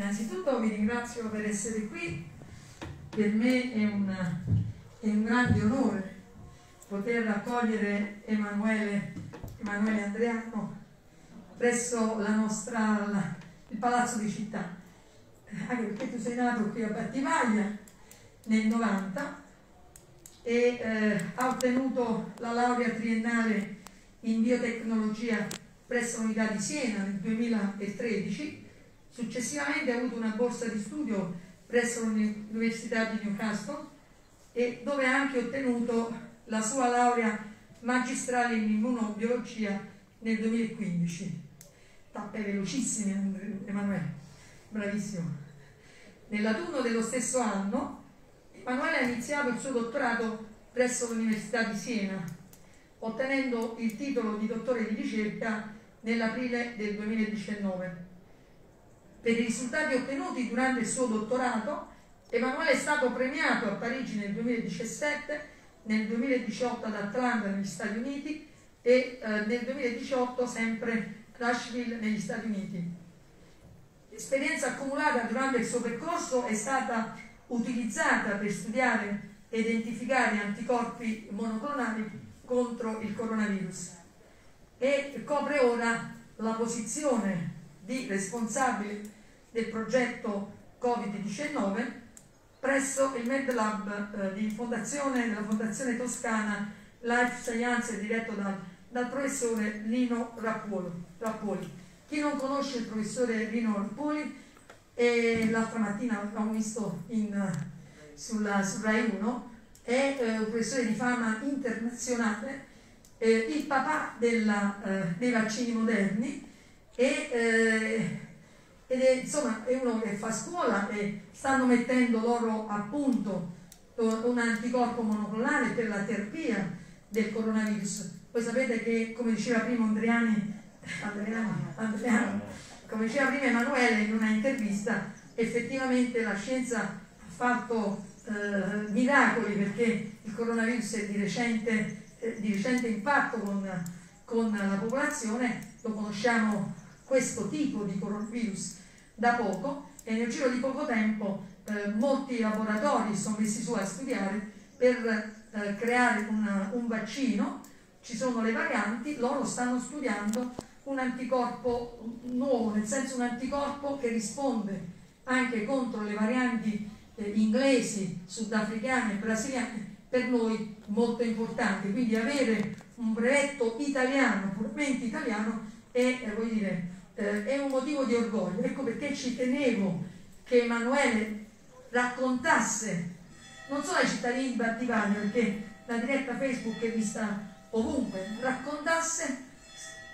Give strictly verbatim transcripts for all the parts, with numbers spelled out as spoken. Innanzitutto vi ringrazio per essere qui, per me è un, è un grande onore poter accogliere Emanuele, Emanuele Andreano presso la nostra, la, il Palazzo di Città, anche perché tu sei nato qui a Battipaglia nel novanta e eh, ha ottenuto la laurea triennale in biotecnologia presso l'Unità di Siena nel duemilatredici, successivamente ha avuto una borsa di studio presso l'Università di Newcastle e dove ha anche ottenuto la sua laurea magistrale in immunobiologia nel duemilaquindici. Tappe velocissime, Emanuele, bravissimo. Nell'autunno dello stesso anno Emanuele ha iniziato il suo dottorato presso l'Università di Siena, ottenendo il titolo di dottore di ricerca nell'aprile del duemiladiciannove. Per i risultati ottenuti durante il suo dottorato, Emanuele è stato premiato a Parigi nel duemiladiciassette, nel duemiladiciotto ad Atlanta negli Stati Uniti e eh, nel duemiladiciotto sempre Nashville negli Stati Uniti. L'esperienza accumulata durante il suo percorso è stata utilizzata per studiare e identificare anticorpi monoclonali contro il coronavirus e copre ora la posizione di responsabile del progetto Covid diciannove presso il Med Lab eh, di fondazione, della Fondazione Toscana Life Sciences, diretto dal, dal professore Rino Rappuoli. Chi non conosce il professore Rino Rappuoli, eh, l'altra mattina l'abbiamo visto in, sulla, su Rai uno, è eh, un professore di fama internazionale, eh, il papà della, eh, dei vaccini moderni e eh, ed è, insomma, è uno che fa scuola e stanno mettendo loro a punto un anticorpo monoclonale per la terapia del coronavirus. Voi sapete che, come diceva prima Andreani, Andreano, Andreano, come diceva prima Emanuele in una intervista, effettivamente la scienza ha fatto eh, miracoli, perché il coronavirus è di recente, eh, di recente impatto con, con la popolazione, lo conosciamo questo tipo di coronavirus da poco, e nel giro di poco tempo eh, molti laboratori sono messi su a studiare per eh, creare una, un vaccino. Ci sono le varianti, loro stanno studiando un anticorpo nuovo, nel senso un anticorpo che risponde anche contro le varianti eh, inglesi, sudafricane e brasiliane, per noi molto importante. Quindi avere un brevetto italiano, puramente italiano, è, eh, voglio dire, Eh, è un motivo di orgoglio. Ecco perché ci tenevo che Emanuele raccontasse non solo ai cittadini di Battipaglia, perché la diretta Facebook è vista ovunque, raccontasse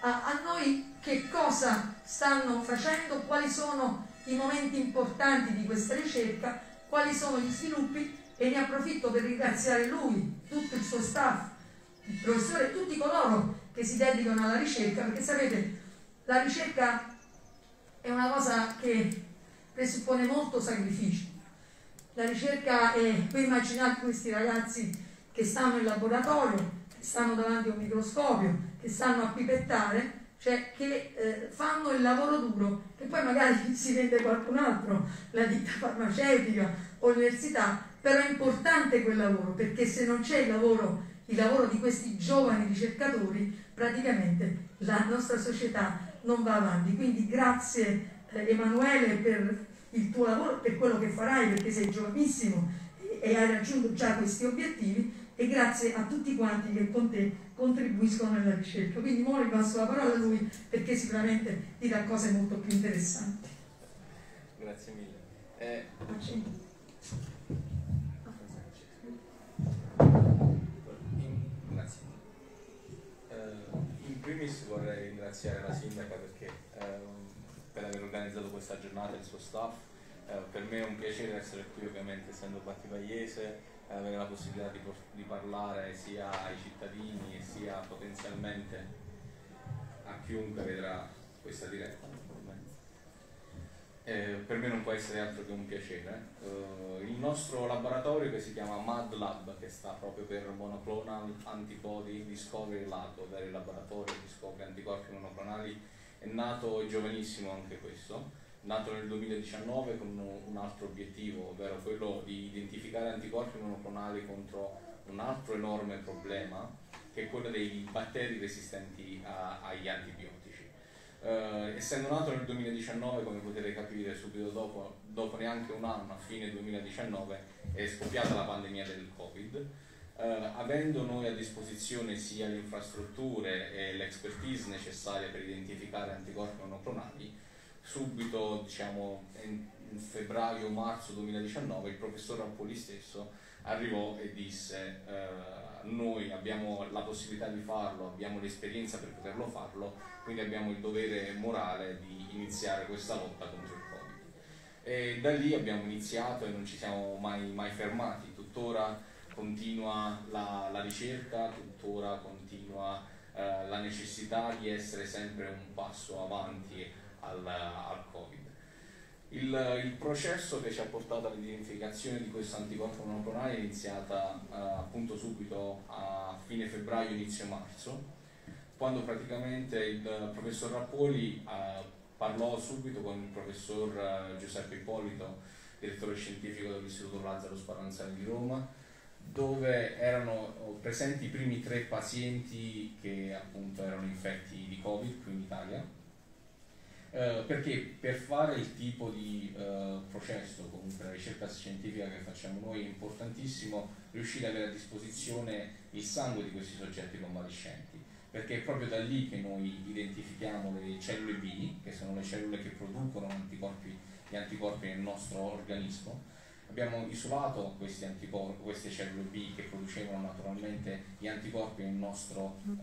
a, a noi che cosa stanno facendo, quali sono i momenti importanti di questa ricerca, quali sono gli sviluppi, e ne approfitto per ringraziare lui, tutto il suo staff, il professore e tutti coloro che si dedicano alla ricerca, perché sapete, la ricerca è una cosa che presuppone molto sacrificio. La ricerca è, voi immaginate questi ragazzi che stanno in laboratorio, che stanno davanti a un microscopio, che stanno a pipettare, cioè che eh, fanno il lavoro duro, che poi magari si vende qualcun altro, la ditta farmaceutica o l'università, però è importante quel lavoro, perché se non c'è il lavoro, il lavoro di questi giovani ricercatori, praticamente la nostra società non va avanti. Quindi grazie eh, Emanuele per il tuo lavoro, per quello che farai, perché sei giovanissimo e, e hai raggiunto già questi obiettivi, e grazie a tutti quanti che con te contribuiscono alla ricerca. Quindi ora vi passo la parola a lui, perché sicuramente dirà cose molto più interessanti. Grazie mille. Eh... In primis vorrei ringraziare la sindaca perché, eh, per aver organizzato questa giornata e il suo staff. Eh, per me è un piacere essere qui, ovviamente essendo battipagliese, eh, avere la possibilità di, di parlare sia ai cittadini sia potenzialmente a chiunque vedrà questa diretta. Eh, per me non può essere altro che un piacere. Eh, il nostro laboratorio, che si chiama Mad Lab, che sta proprio per Monoclonal Antibody Discovery Lab, ovvero il laboratorio che scopre anticorpi monoclonali, è nato giovanissimo anche questo, nato nel duemiladiciannove con un altro obiettivo, ovvero quello di identificare anticorpi monoclonali contro un altro enorme problema, che è quello dei batteri resistenti a, agli antibiotici. Eh, essendo nato nel duemiladiciannove, come potete capire subito dopo, dopo neanche un anno, a fine duemiladiciannove, è scoppiata la pandemia del Covid. Eh, avendo noi a disposizione sia le infrastrutture e l'expertise necessaria per identificare anticorpi monoclonali, subito, diciamo, in febbraio-marzo duemiladiciannove, il professor Rappuoli stesso arrivò e disse: eh, noi abbiamo la possibilità di farlo, abbiamo l'esperienza per poterlo farlo, quindi abbiamo il dovere morale di iniziare questa lotta contro il Covid. E da lì abbiamo iniziato e non ci siamo mai, mai fermati. Tuttora continua la, la ricerca, tuttora continua eh, la necessità di essere sempre un passo avanti al, al Covid. Il, il processo che ci ha portato all'identificazione di questo anticorpo monoclonale è iniziata eh, appunto subito a fine febbraio, inizio marzo, quando praticamente il professor Rappuoli eh, parlò subito con il professor eh, Giuseppe Ippolito, direttore scientifico dell'Istituto Lazzaro Sparanzani di Roma, dove erano presenti i primi tre pazienti che appunto erano infetti di Covid qui in Italia, eh, perché per fare il tipo di eh, processo, comunque la ricerca scientifica che facciamo noi, è importantissimo riuscire ad avere a disposizione il sangue di questi soggetti convalescenti, perché è proprio da lì che noi identifichiamo le cellule B, che sono le cellule che producono anticorpi, gli anticorpi nel nostro organismo. Abbiamo isolato questi anticorpi, queste cellule B che producevano naturalmente gli anticorpi nel nostro eh,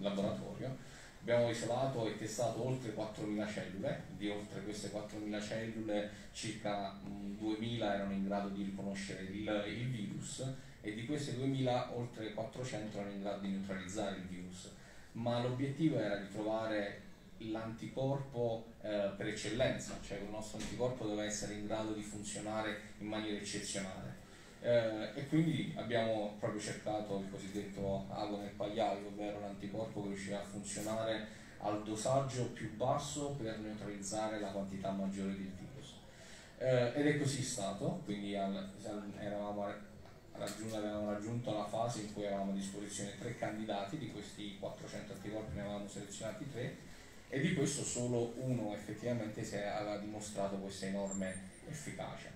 laboratorio. Abbiamo isolato e testato oltre quattromila cellule, di oltre queste quattromila cellule circa mh, duemila erano in grado di riconoscere il, il virus, e di queste duemila oltre quattrocento erano in grado di neutralizzare il virus. Ma l'obiettivo era di trovare l'anticorpo eh, per eccellenza, cioè il nostro anticorpo doveva essere in grado di funzionare in maniera eccezionale, eh, e quindi abbiamo proprio cercato il cosiddetto ago nel pagliaio, ovvero l'anticorpo che riusciva a funzionare al dosaggio più basso per neutralizzare la quantità maggiore del virus, eh, ed è così stato. Quindi al, eravamo, raggiunto, avevamo raggiunto la fase in cui avevamo a disposizione tre candidati. Di questi quattrocento anticorpi ne avevamo selezionati tre, e di questo solo uno effettivamente si aveva dimostrato questa enorme efficacia.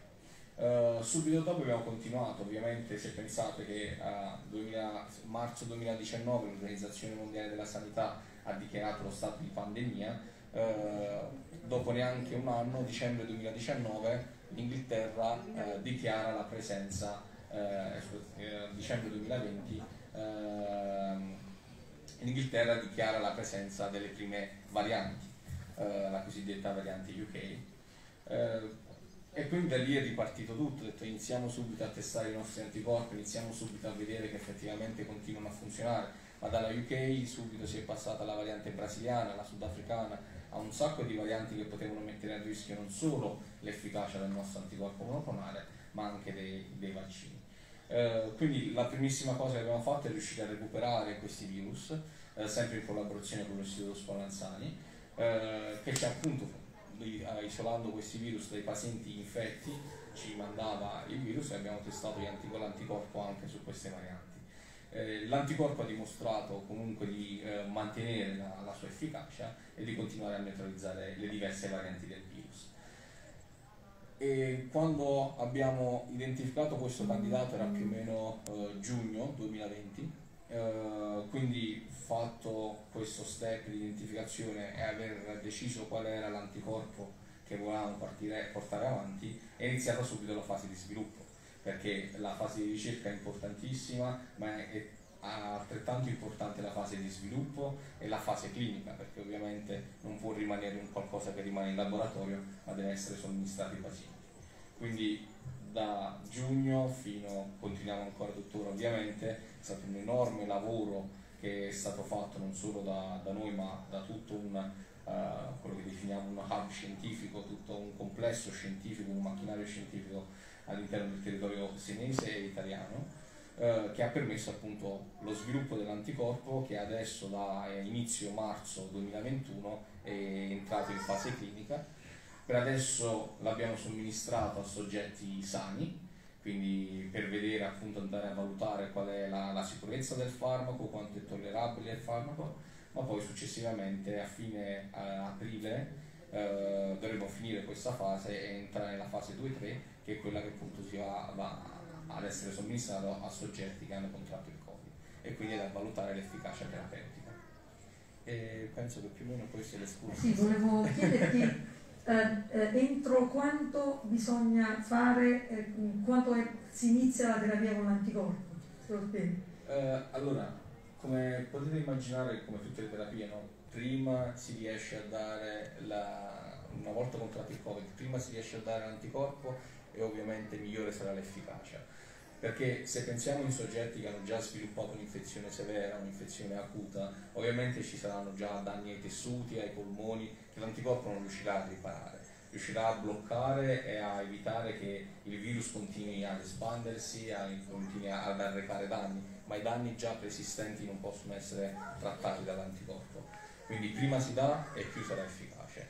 Uh, subito dopo abbiamo continuato. Ovviamente, se pensate che a duemila, marzo duemiladiciannove l'Organizzazione Mondiale della Sanità ha dichiarato lo stato di pandemia, uh, dopo neanche un anno, dicembre duemiladiciannove, l'Inghilterra uh, dichiara la presenza, uh, dicembre duemilaventi, uh, l'Inghilterra dichiara la presenza delle prime varianti, eh, la cosiddetta variante U K, eh, e quindi da lì è ripartito tutto. Ho detto: iniziamo subito a testare i nostri anticorpi, iniziamo subito a vedere che effettivamente continuano a funzionare. Ma dalla U K subito si è passata alla variante brasiliana, alla sudafricana, a un sacco di varianti che potevano mettere a rischio non solo l'efficacia del nostro anticorpo monoclonale, ma anche dei, dei vaccini. Uh, quindi la primissima cosa che abbiamo fatto è riuscire a recuperare questi virus, uh, sempre in collaborazione con l'Istituto Spallanzani, uh, che ci, appunto, uh, isolando questi virus dai pazienti infetti, ci mandava il virus, e abbiamo testato l'anticorpo anche su queste varianti. Uh, l'anticorpo ha dimostrato comunque di uh, mantenere la, la sua efficacia e di continuare a neutralizzare le diverse varianti del virus. E quando abbiamo identificato questo candidato era più o meno eh, giugno duemilaventi, eh, quindi fatto questo step di identificazione e aver deciso qual era l'anticorpo che volevamo partire, portare avanti, è iniziata subito la fase di sviluppo, perché la fase di ricerca è importantissima, ma è, è altrettanto importante la fase di sviluppo e la fase clinica, perché ovviamente non può rimanere un qualcosa che rimane in laboratorio, ma deve essere somministrato ai pazienti. Quindi da giugno fino, continuiamo ancora tuttora ovviamente, è stato un enorme lavoro che è stato fatto non solo da, da noi, ma da tutto un, uh, quello che definiamo un hub scientifico, tutto un complesso scientifico, un macchinario scientifico all'interno del territorio senese e italiano, che ha permesso appunto lo sviluppo dell'anticorpo, che adesso da inizio marzo duemilaventuno è entrato in fase clinica. Per adesso l'abbiamo somministrato a soggetti sani, quindi per vedere, appunto, andare a valutare qual è la, la sicurezza del farmaco, quanto è tollerabile il farmaco, ma poi successivamente a fine a aprile eh, dovremo finire questa fase e entrare nella fase due tre, che è quella che appunto si va, va ad essere somministrato a soggetti che hanno contratto il Covid, e quindi è da valutare l'efficacia terapeutica. E penso che più o meno questo è l'escurso. Sì, volevo chiederti Eh, eh, entro quanto bisogna fare, eh, quanto è, si inizia la terapia con l'anticorpo? Eh, allora, come potete immaginare, come tutte le terapie, no? prima si riesce a dare, la, una volta contratto il Covid, prima si riesce a dare l'anticorpo e ovviamente migliore sarà l'efficacia. Perché se pensiamo in soggetti che hanno già sviluppato un'infezione severa, un'infezione acuta, ovviamente ci saranno già danni ai tessuti, ai polmoni, che l'anticorpo non riuscirà a riparare, riuscirà a bloccare e a evitare che il virus continui ad espandersi, a, continui ad arrecare danni, ma i danni già preesistenti non possono essere trattati dall'anticorpo. Quindi prima si dà e più sarà efficace.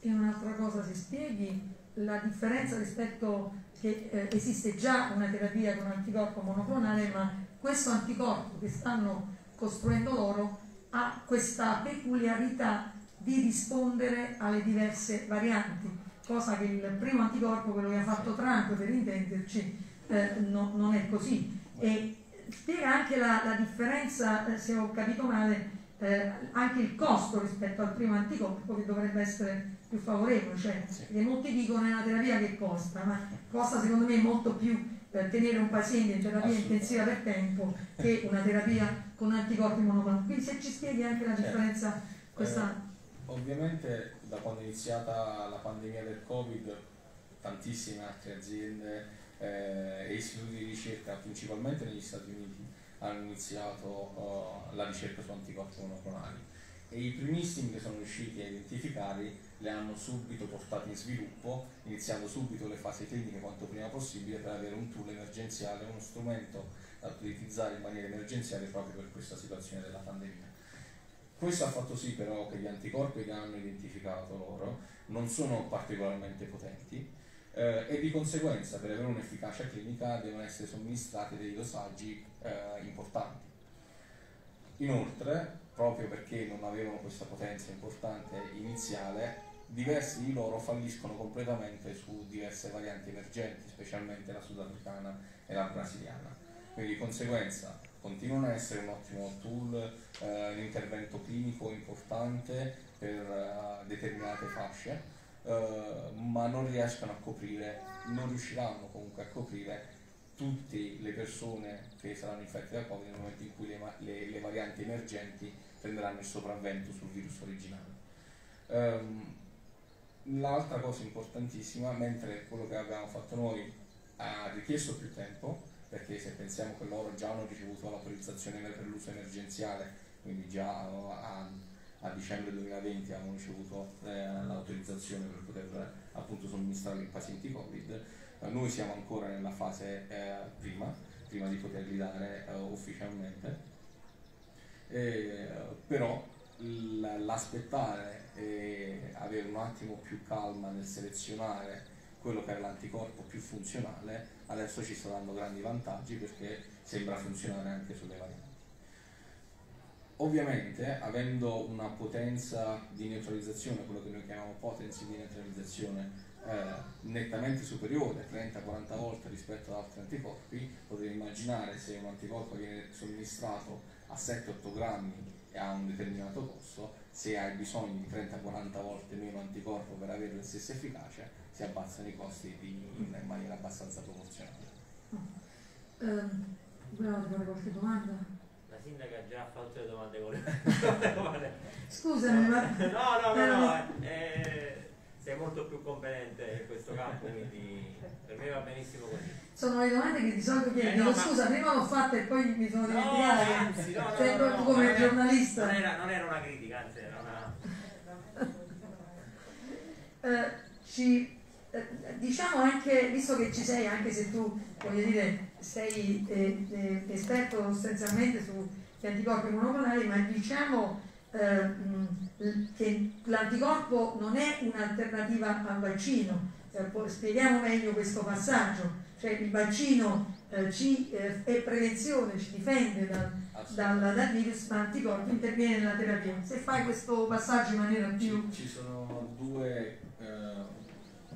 E un'altra cosa, si spieghi la differenza rispetto... che eh, esiste già una terapia con anticorpo monoclonale, ma questo anticorpo che stanno costruendo loro ha questa peculiarità di rispondere alle diverse varianti, cosa che il primo anticorpo, quello che ha fatto Trump per intenderci, eh, no, non è così. E spiega anche la, la differenza, se ho capito male, eh, anche il costo rispetto al primo anticorpo, che dovrebbe essere più favorevole, cioè sì. molti dicono è una terapia che costa, ma costa secondo me molto più per tenere un paziente in terapia intensiva per tempo che una terapia con anticorpi monoclonali. Quindi se ci spieghi anche la differenza certo. questa... eh, ovviamente da quando è iniziata la pandemia del Covid tantissime altre aziende eh, e istituti di ricerca, principalmente negli Stati Uniti, hanno iniziato eh, la ricerca su anticorpi monoclonali, e i primissimi che sono riusciti a identificarli le hanno subito portate in sviluppo, iniziando subito le fasi cliniche quanto prima possibile per avere un tool emergenziale, uno strumento da utilizzare in maniera emergenziale proprio per questa situazione della pandemia. Questo ha fatto sì però che gli anticorpi che hanno identificato loro non sono particolarmente potenti eh, e di conseguenza per avere un'efficacia clinica devono essere somministrati dei dosaggi eh, importanti. Inoltre, proprio perché non avevano questa potenza importante iniziale, diversi di loro falliscono completamente su diverse varianti emergenti, specialmente la sudafricana e la brasiliana. Quindi di conseguenza continuano a essere un ottimo tool, eh, un intervento clinico importante per eh, determinate fasce, eh, ma non riescono a coprire, non riusciranno comunque a coprire tutte le persone che saranno infette da Covid nel momento in cui le, le, le varianti emergenti prenderanno il sopravvento sul virus originale. Um, L'altra cosa importantissima, mentre quello che abbiamo fatto noi ha richiesto più tempo, perché se pensiamo che loro già hanno ricevuto l'autorizzazione per l'uso emergenziale, quindi già a, a dicembre duemilaventi avevano ricevuto eh, l'autorizzazione per poter appunto somministrare ai pazienti Covid, noi siamo ancora nella fase eh, prima, prima di poterli dare eh, ufficialmente, e, però l'aspettare e avere un attimo più calma nel selezionare quello che era l'anticorpo più funzionale, adesso ci sta dando grandi vantaggi perché sembra funzionare anche sulle varianti. Ovviamente avendo una potenza di neutralizzazione, quello che noi chiamiamo potenza di neutralizzazione, Eh, nettamente superiore, trenta quaranta volte rispetto ad altri anticorpi, potete immaginare se un anticorpo viene somministrato a sette otto grammi e ha un determinato costo, se hai bisogno di trenta quaranta volte meno anticorpo per avere la stessa efficacia, si abbassano i costi di, in maniera abbastanza proporzionale. Bravo, eh, qualche domanda? La sindaca ha già fatto le domande con le Scusami, ma... No, no, no, no. Eh... Sei molto più competente in questo campo, quindi per me va benissimo così. Sono le domande che di solito chiedo. Eh no, ma... Scusa, prima l'ho fatta e poi mi sono dimenticata. No, anzi, no, no, cioè, no, no, no, come non giornalista. Era, non, era, non era una critica, anzi era una... eh, ci, eh, diciamo anche, visto che ci sei, anche se tu, voglio dire, sei eh, eh, esperto sostanzialmente sugli anticorpi monoclonali, ma diciamo eh, che l'anticorpo non è un'alternativa al vaccino. Eh, spieghiamo meglio questo passaggio, cioè il vaccino eh, ci, eh, è prevenzione, ci difende dal, dal, dal virus, ma l'anticorpo interviene nella terapia. Se fai questo passaggio in maniera più... Ci, ci sono due eh,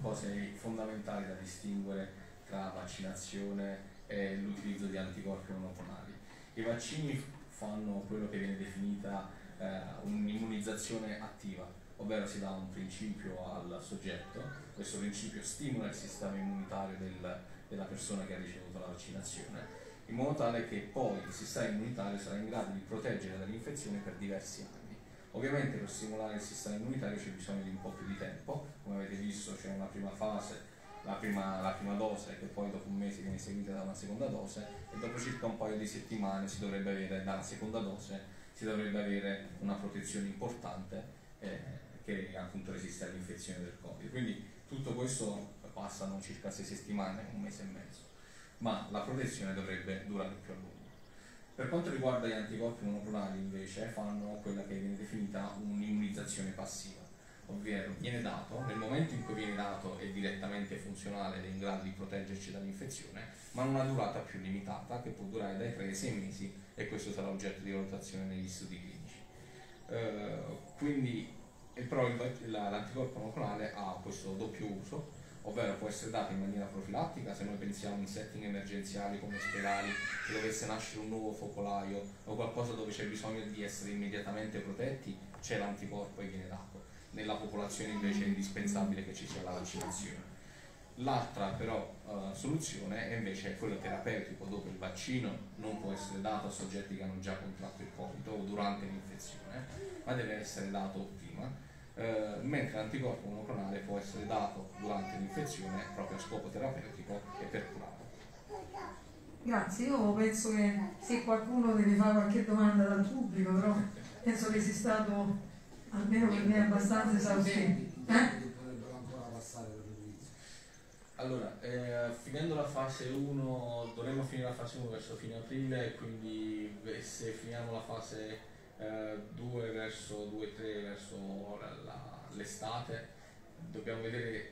cose fondamentali da distinguere tra vaccinazione e l'utilizzo di anticorpi monoclonali. I vaccini fanno quello che viene definita eh, un'immunizzazione attiva, ovvero si dà un principio al soggetto, questo principio stimola il sistema immunitario del, della persona che ha ricevuto la vaccinazione, in modo tale che poi il sistema immunitario sarà in grado di proteggere dall'infezione per diversi anni. Ovviamente per stimolare il sistema immunitario c'è bisogno di un po' più di tempo, come avete visto c'è una prima fase, La prima, la prima dose, che poi dopo un mese viene seguita da una seconda dose, e dopo circa un paio di settimane si dovrebbe avere, dalla seconda dose, si dovrebbe avere una protezione importante eh, che appunto resiste all'infezione del Covid. Quindi tutto questo passano circa sei settimane, un mese e mezzo, ma la protezione dovrebbe durare più a lungo. Per quanto riguarda gli anticorpi monoclonali invece fanno quella che viene definita un'immunizzazione passiva, ovvero viene dato, nel momento in cui viene dato è direttamente funzionale ed è in grado di proteggerci dall'infezione, ma ha una durata più limitata che può durare dai tre ai sei mesi, e questo sarà oggetto di valutazione negli studi clinici. Eh, quindi però l'anticorpo monoclonale ha questo doppio uso, ovvero può essere dato in maniera profilattica, se noi pensiamo in setting emergenziali come ospedali, se dovesse nascere un nuovo focolaio o qualcosa dove c'è bisogno di essere immediatamente protetti, c'è l'anticorpo e viene dato. Nella popolazione invece è indispensabile che ci sia la vaccinazione. L'altra però eh, soluzione è invece quello terapeutico, dove il vaccino non può essere dato a soggetti che hanno già contratto il Covid o durante l'infezione, ma deve essere dato prima, eh, mentre l'anticorpo monoclonale può essere dato durante l'infezione proprio a scopo terapeutico e per curare. Grazie, io penso che se qualcuno deve fare qualche domanda dal pubblico, però penso che sia stato... almeno per me è abbastanza esauriente. Eh? Allora, eh, finendo la fase uno, dovremmo finire la fase uno verso fine aprile, quindi se finiamo la fase eh, due verso due tre verso l'estate, dobbiamo vedere,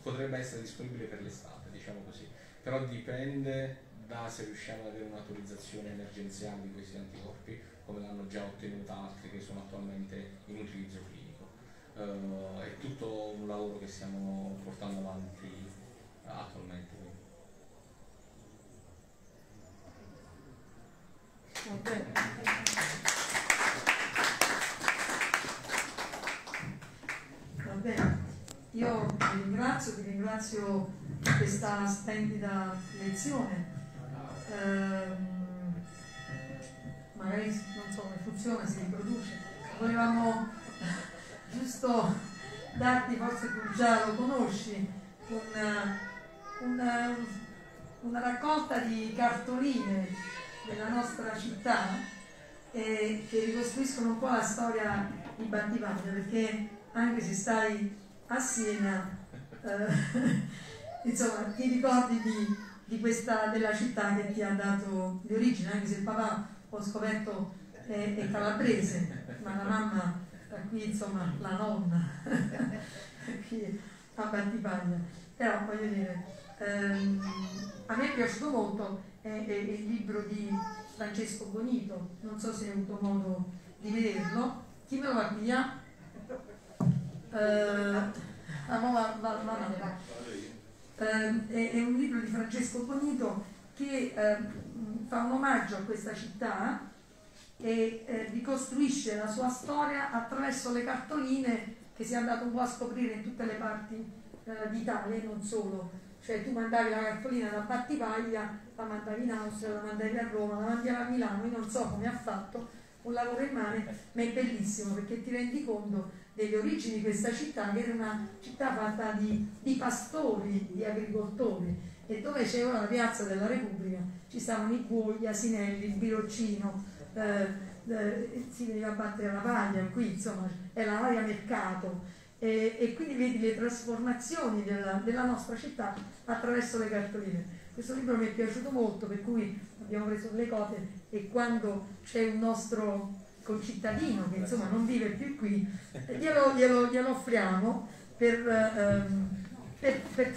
potrebbe essere disponibile per l'estate, diciamo così, però dipende da se riusciamo ad avere un'autorizzazione emergenziale di questi anticorpi, come l'hanno già ottenuta altri che sono attualmente in utilizzo clinico. Uh, è tutto un lavoro che stiamo portando avanti attualmente. Okay. Va bene, io ti ringrazio, ti ringrazio per questa splendida lezione. Uh, magari non so come funziona, si riproduce. Volevamo giusto darti, forse tu già lo conosci, una, una, una raccolta di cartoline della nostra città eh, che ricostruiscono un po' la storia di Battipaglia, perché anche se stai a Siena eh, insomma ti ricordi di, di questa, della città che ti ha dato di origine, anche se il papà ho scoperto è, è calabrese, ma la mamma qui, insomma, la nonna qui a Battipaglia. Però voglio dire, ehm, a me è piaciuto molto eh, eh, il libro di Francesco Bonito, non so se hai avuto modo di vederlo. Chi me lo va via? Eh, la nuova, la, la, la. Eh, è, è un libro di Francesco Bonito che eh, fa un omaggio a questa città e eh, ricostruisce la sua storia attraverso le cartoline che si è andato un po' a scoprire in tutte le parti eh, d'Italia e non solo. Cioè tu mandavi la cartolina da Battipaglia, la mandavi in Austria, la mandavi a Roma, la mandavi a Milano, io non so come ha fatto, un lavoro immane, ma è bellissimo perché ti rendi conto delle origini di questa città, che era una città fatta di, di pastori, di agricoltori, e dove c'è ora la piazza della Repubblica ci stavano i buoi, gli asinelli, il biroccino, eh, eh, si veniva a battere la paglia qui, insomma è la varia mercato, e, e quindi vedi le trasformazioni della, della nostra città attraverso le cartoline. Questo libro mi è piaciuto molto, per cui abbiamo preso le copie, e quando c'è un nostro col cittadino che insomma non vive più qui, glielo, glielo, glielo offriamo per, ehm, per, per,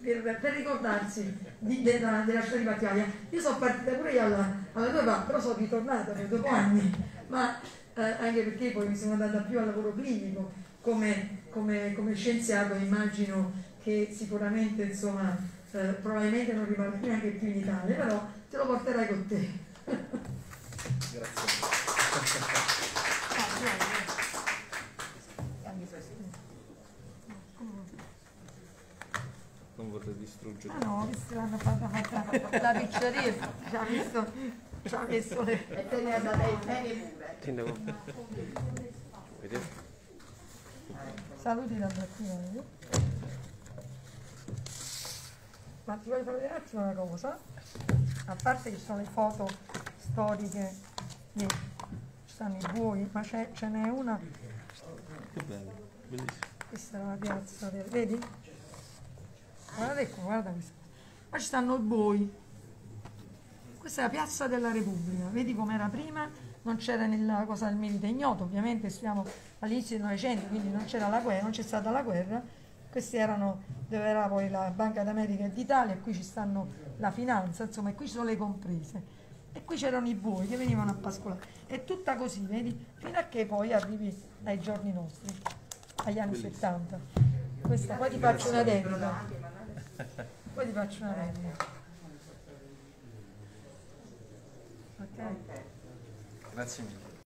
per, per ricordarsi di, della, della città di Battipaglia. Io sono partita pure io alla, alla tua parte, però sono ritornata per dopo anni, ma eh, anche perché poi mi sono andata più al lavoro clinico come, come, come scienziato. Immagino che sicuramente insomma eh, probabilmente non rimarrò neanche più in Italia, però te lo porterai con te. Grazie. Non vorrei distruggere. Ah no, l'hanno fatta fatta la pizzeria, ci ha messo, ci ha messo le... E te ne ha dato bene pure. Te ne ho. Saluti da Battipaglia. Ma ti voglio fare vedere un attimo una cosa, a parte che sono le foto storiche, ci stanno i buoi, ma ce n'è una. Che bello, bellissimo. Questa è la piazza, del, vedi? Guardate qua, guarda questo. Qua ci stanno i boi. Questa è la piazza della Repubblica. Vedi com'era prima? Non c'era nella cosa del milite ignoto. Ovviamente stiamo all'inizio del Novecento, quindi non c'era la guerra, non c'è stata la guerra. Questi erano dove era poi la Banca d'America e d'Italia, e qui ci stanno la finanza, insomma, e qui ci sono le comprese. E qui c'erano i boi che venivano a pascolare. È tutta così, vedi? Fino a che poi arrivi ai giorni nostri, agli anni settanta. Questa qua ti faccio una dedica. Poi ti faccio una rende. Ok? Grazie mille.